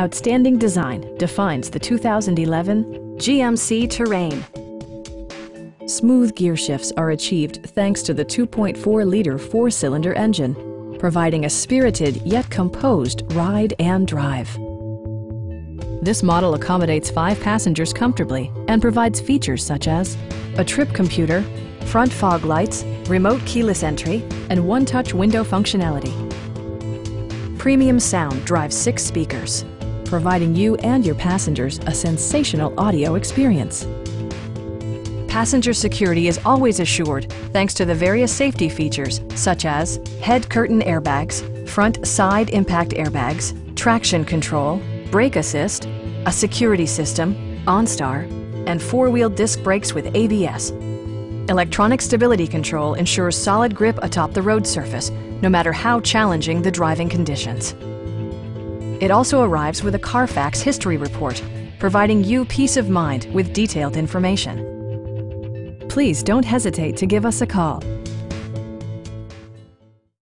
Outstanding design defines the 2011 GMC Terrain. Smooth gear shifts are achieved thanks to the 2.4-liter four-cylinder engine, providing a spirited yet composed ride and drive. This model accommodates 5 passengers comfortably and provides features such as a trip computer, front fog lights, remote keyless entry, and one-touch window functionality. Premium sound drives 6 speakers, providing you and your passengers a sensational audio experience. Passenger security is always assured thanks to the various safety features such as head curtain airbags, front side impact airbags, traction control, brake assist, a security system, OnStar, and 4-wheel disc brakes with ABS. Electronic stability control ensures solid grip atop the road surface, no matter how challenging the driving conditions. It also arrives with a Carfax history report, providing you peace of mind with detailed information. Please don't hesitate to give us a call.